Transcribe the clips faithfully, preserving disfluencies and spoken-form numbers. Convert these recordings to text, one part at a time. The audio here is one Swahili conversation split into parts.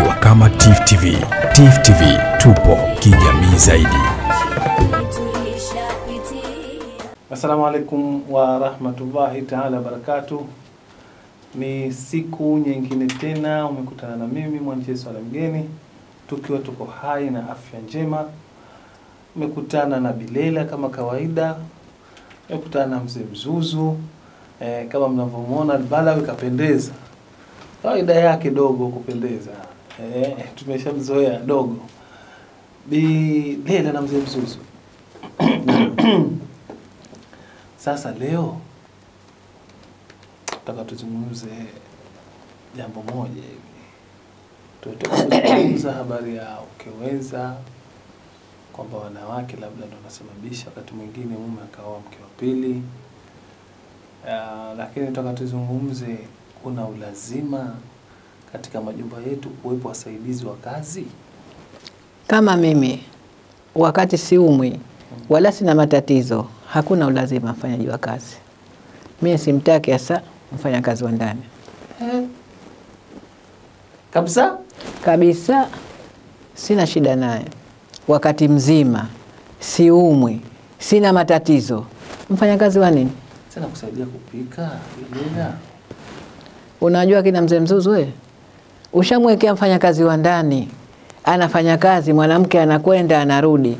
tukiwa kama T I F U T V. T I F U T V, tupo kijamii zaidi. Assalamu alaikum wa rahmatullahi ta'ala barakatuh. Ni siku nyingine tena umekutana na mimi Mwanjesu wala mgeni, tukiwa tuko hai na afya njema. Umekutana na Bilela kama kawaida, umekutana na Mzee Mzuzu. Eh, kama mnavyomuona Balawi kapendeza. Kawaida yake dogo kupendeza. Eh, tumeshamzoea dogo. Bilela na Mzee Mzuzu. Sasa leo nataka tuzungumze jambo moja hivi. Tutazungumza habari ya ukeweza, kwamba wanawake labda ndio wanasababisha wakati mwingine mume akaoa mke wa pili. Uh, lakini nataka tuzungumze, kuna ulazima katika majumba yetu kuwepo wasaidizi wa kazi? Kama mimi wakati siumwi wala sina matatizo, hakuna ulazima mfanyaji wa kazi. Mimi simtaki hasa mfanya kazi wa ndani. Eh. Kabisa? Kabisa. Sina shida naye. Wakati mzima siumwi, sina matatizo. Mfanya kazi wa nini? Sina kusaidia kupika, Bilela. Unajua kina Mzee Mzuzu wewe? Ushamwekea mfanya kazi wa ndani. Anafanya kazi, mwanamke anakwenda anarudi.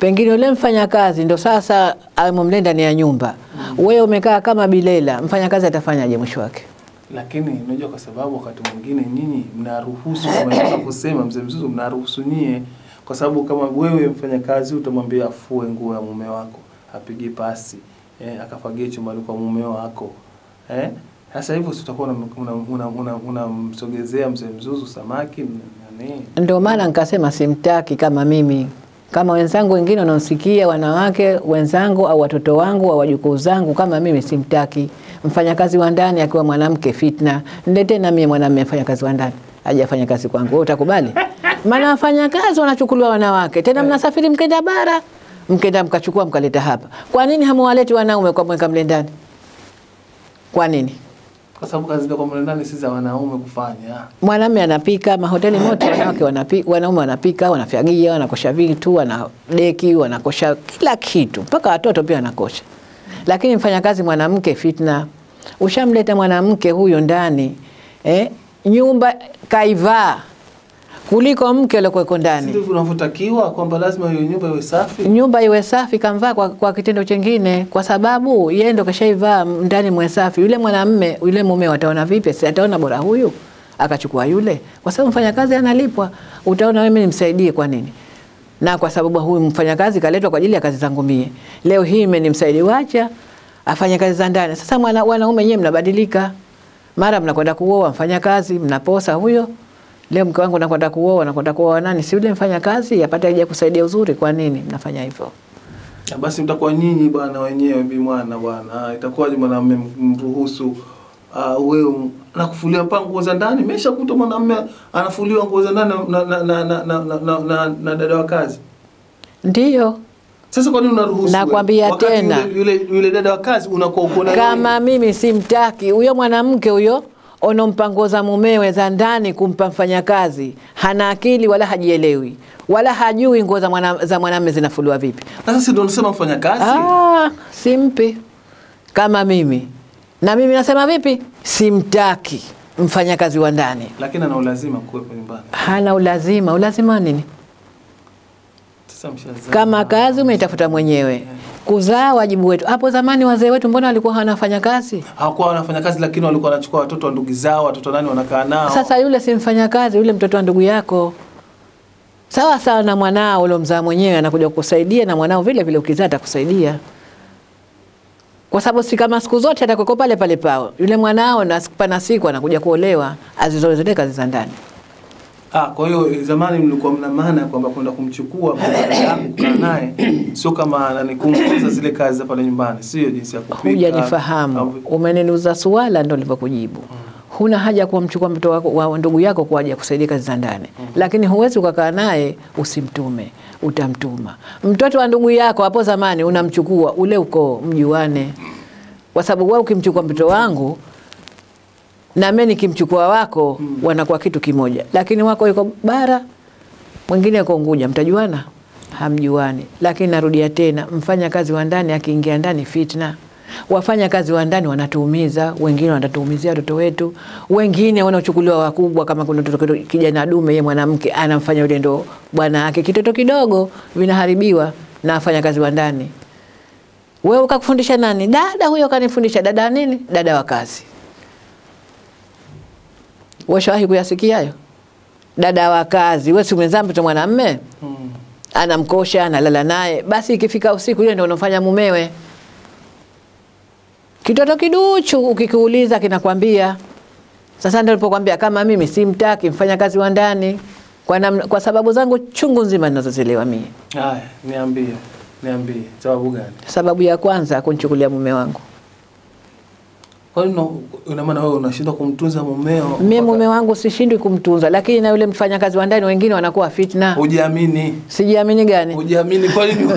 Pengine ule mfanya kazi ndo sasa amemlea ndani ya nyumba. Mm. Wewe umekaa kama Bilela, mfanya kazi atafanyaje mwisho wake? Lakini unajua kwa sababu wakati mwingine nyinyi mnaruhusu kama kusema Mzee Mzuzu mnaruhusu nyie, kwa sababu kama wewe mfanya kazi utamwambia afue nguo ya mume wako, apige pasi, eh, akafagie chumba kwa mume wako. Eh? Sasa hivyo tutakuwa unamsogezea Mzee Mzuzu samaki nani? Ndio maana nikasema simtaki kama mimi. Kama wenzangu wengine wanaosikia, wanawake wenzangu au watoto wangu au wajukuu zangu, kama mimi simtaki. Mfanya kazi wa ndani akiwa mwanamke fitna. Ndete na mimi mwanamume mfanya kazi wa ndani aje afanye kazi kwangu, wewe utakubali? Maana wafanya kazi wanachukuliwa wanawake. Tena mnasafiri mkenda bara, mkenda mkachukua mkaleta hapa. Kwa nini hamwaleti wanaume kwa mweka mlendani? Kwa nini? Kwa sababu kazi za mlendani si za wanaume kufanya. Mwanamume anapika, mahoteli moto wanawake wanapika, wanaume wanapika, wanafyagia, wanakosha vitu, wanadeki, wanakosha kila kitu. Mpaka watoto pia wanakosha. Lakini mfanya kazi mwanamke fitna. Ushamleta mwanamke huyo ndani, eh, nyumba kaivaa kuliko mke aliyokuwa ndani. Sisi tunavutakiwa kwamba lazima hiyo nyumba iwe safi. Nyumba iwe safi kamvaa kwa, kwa kitendo chengine, kwa sababu yeye ndo kashaivaa ndani mwe safi. Yule mwanamume, yule mume wataona vipi? Si ataona bora huyu akachukua yule. Kwa sababu mfanyakazi analipwa, utaona wewe mimi nimsaidie kwa nini? Na kwa sababu huyu mfanyakazi kaletwa kwa ajili ya kazi zangu mie. Leo hii mimi nimsaidie, wacha afanye kazi za ndani. Sasa mwana wanaume yeye mnabadilika. Mara mnakwenda kuoa mfanyakazi, mnaposa huyo. Leo mke wangu anakwenda kuoa, anakwenda kuoa nani? Si yule mfanya kazi, apate aje kusaidia uzuri, kwa nini mnafanya hivyo? Na basi mtakuwa nyinyi bwana wenyewe bi mwana bwana. Itakuwaje mwanamume mruhusu uh, wewe na kufulia pango za ndani? Meshakuta mwanamume anafuliwa nguo za ndani na na na na na, na, na, na dada wa kazi. Ndio. Sasa kwa nini unaruhusu? Nakwambia tena. Yule yule dada wa kazi unakuwa unaona kama nini? Mimi simtaki huyo mwanamke huyo. Ono mpangoza mumewe za ndani kumpa mfanya kazi. Hana akili wala hajielewi. Wala hajui nguo za mwanamume zinafuliwa vipi. Sasa si ndio unasema mfanya kazi? Ah, simpi. Kama mimi. Na mimi nasema vipi? Simtaki mfanya kazi wa ndani. Lakini ana ulazima kuwepo nyumbani. Hana ulazima, ulazima nini? Kama kazi umeitafuta mwenyewe. Kuzaa wajibu wetu. Hapo zamani wazee wetu mbona walikuwa wanafanya kazi? Hawakuwa wanafanya kazi, lakini walikuwa wanachukua watoto wa ndugu zao, watoto nani wanakaa nao. Sasa yule si mfanya kazi, yule mtoto wa ndugu yako. Sawa sawa na mwanao uliomzaa mwenyewe anakuja kukusaidia, na mwanao vile vile ukizaa atakusaidia. Kwa sababu si kama siku zote atakuwa pale pale pao. Yule mwanao na siku pana siku anakuja kuolewa, azizozele kazi za ndani. Ah, kwa hiyo zamani mlikuwa mna maana kwamba kwenda kumchukua mwanamke yako naye sio kama ananikumbuza zile kazi za pale nyumbani, sio jinsi ya kupika. Hujanifahamu. Umeniuliza swala ndio nilivyokujibu. Hmm. Huna haja kumchukua mtoto wako wa ndugu yako kwa ajili kusaidia kazi za ndani. Hmm. Lakini huwezi ukakaa naye usimtume, utamtuma. Mtoto wa ndugu yako hapo zamani unamchukua ule uko mjuane. Kwa sababu wewe ukimchukua mtoto wangu na mimi nikimchukua wako mm. wanakuwa kitu kimoja, lakini wako yuko bara mwingine yuko Unguja, mtajuana? Hamjuani. Lakini narudia tena, mfanya kazi wa ndani akiingia ndani fitna. Wafanya kazi wa ndani wanatuumiza, wengine wanatuumizia watoto wetu, wengine wanaochukuliwa wakubwa. Kama kuna mtoto kijana dume, yeye mwanamke anamfanya yule ndo bwana yake, kitoto kidogo vinaharibiwa na afanya kazi wa ndani. Wewe ukakufundisha nani? Dada huyo kanifundisha. Dada nini? Dada wa kazi. Washawahi kuyasikia hayo? Dada wa kazi. Wewe si umezaa mtoto mwanamume? Hmm. Anamkosha, analala naye. Basi ikifika usiku yule ndio anofanya mumewe. Kitoto kiduchu ukikuuliza kinakwambia. Sasa ndio nilipokuambia kama mimi simtaki mfanya kazi wa ndani kwa nam, kwa sababu zangu chungu nzima ninazozielewa mimi. Haya, niambie. Niambie sababu gani? Sababu ya kwanza kunichukulia mume wangu. Kwa hiyo una maana wewe unashindwa kumtunza mumeo? Mimi mume wangu sishindwi kumtunza, lakini na yule mfanya kazi wa ndani wengine wanakuwa fitna. Hujiamini. Sijiamini gani? Hujiamini. Kwa nini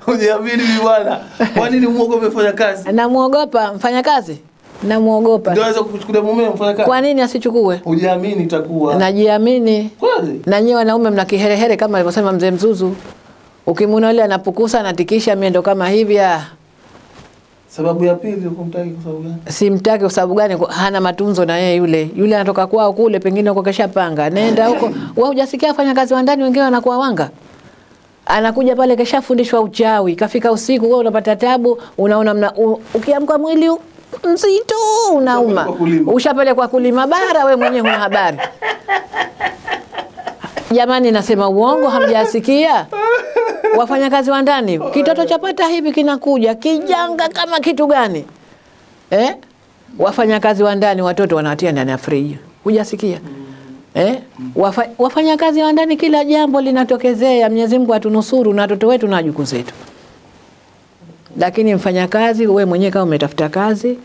hujiamini bwana? Kwa nini muogope mfanya kazi? Namuogopa mfanya kazi. Namuogopa. Ndio anaweza kukuchukulia mumeo mfanya kazi. Kwa nini asichukue? Hujiamini itakuwa. Najiamini. Kweli? Na nyewe wanaume mna kiherehere kama alivyosema mzee Mzuzu. Ukimwona yule anapukusa anatikisha, mimi ndo kama hivya. Sababu ya pili ukumtaki kwa sababu gani? Simtaki kwa sababu gani? Hana matunzo na yeye yule. Yule anatoka kwao kule, pengine uko keshapanga. Nenda huko. Wewe hujasikia afanya kazi wa ndani wengine wanakuwa wanga. Anakuja pale keshafundishwa uchawi. Kafika usiku wewe unapata tabu, unaona mna ukiamka mwili mzito unauma. Ushapelekwa kulima bara, wewe mwenyewe huna habari. Jamani, nasema uongo? Hamjasikia? Wafanya kazi wa ndani, kitoto chapata hivi kinakuja kijanga kama kitu gani? Eh? Wafanya kazi wa ndani watoto wanatia ndani ya friji. Hujasikia? Eh? Wafa, wafanya kazi wa ndani kila jambo linatokezea. Mwenyezi Mungu atunusuru na watoto wetu na wajukuu zetu. Lakini mfanya kazi, wewe mwenyewe kama umetafuta kazi,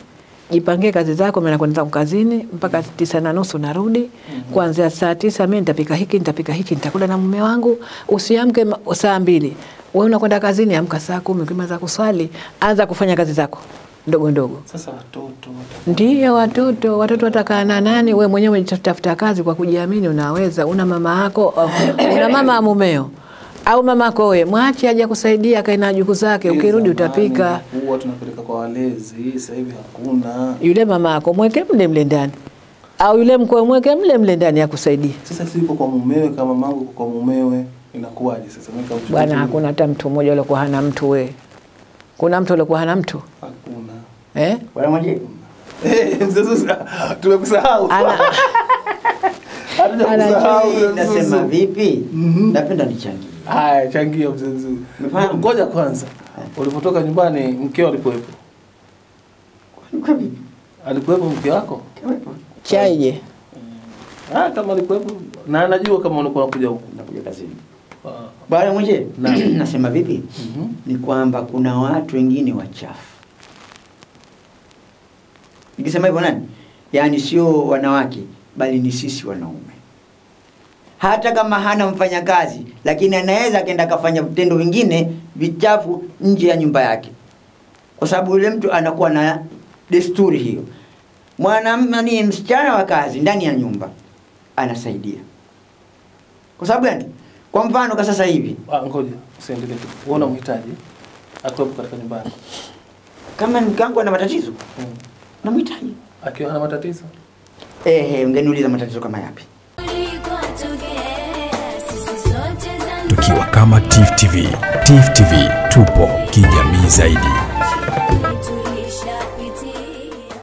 jipangie kazi zako. Mimi nakwenda kazini mpaka tisa na nusu narudi. Kuanzia saa tisa mimi nitapika hiki, nitapika hiki, nitakula na mume wangu. Usiamke saa mbili. Wewe unakwenda kazini, amka saa kumi kama za kuswali, anza kufanya kazi zako ndogo ndogo. Sasa watoto ndio watoto, watoto watakana nani? Wewe mwenyewe unatafuta kazi kwa kujiamini, unaweza. Una mama yako, una mama mumeo au mama yako wewe, mwache aje kusaidia, kae na juku zake. Ukirudi utapika. Huwa tunapeleka kwa walezi, sasa hivi hakuna. Yule mama yako mweke mle mle ndani. Au yule mko mweke mle mle ndani akusaidie. Sasa siko kwa mumewe, kama mamangu kwa mumewe inakuaje sasa? Bwana, hakuna hata mtu mmoja yule kwa hana mtu wewe. Kuna mtu yule kwa hana mtu? Hakuna. Eh? Bwana mmoja. Eh, sasa tumekusahau. Anasema vipi? Napenda nichangie. Haya, changia mzee Mzuzu. Ngoja kwanza. Ulipotoka nyumbani mkeo alikuwepo? Alikuwepo. Alikuwepo mke wako? Chai je? Ah, kama alikuwepo na anajua kama unakuwa unakuja huko, unakuja kazini. Bwana mwenje, nasema vipi? Ni kwamba kuna watu wengine wachafu. Nikisema hivyo nani? Yaani sio wanawake, bali ni sisi wanaume. Hata kama hana mfanya kazi, lakini anaweza kenda kafanya vitendo vingine vichafu nje ya nyumba yake. Kwa sababu yule mtu anakuwa na desturi hiyo. Mwanamume ni msichana wa kazi ndani ya nyumba anasaidia. Kwa sababu gani? Kwa mfano kwa sasa hivi. Ngoja, usiendelee tu. Wewe unamhitaji akwepo katika nyumba yako. Kama mkangu ana matatizo? Hmm. Namhitaji. Akiwa ana matatizo? Ehe, ungeniuliza matatizo kama yapi? Tukiwa kama T I F U T V, T I F U T V tupo kijamii zaidi.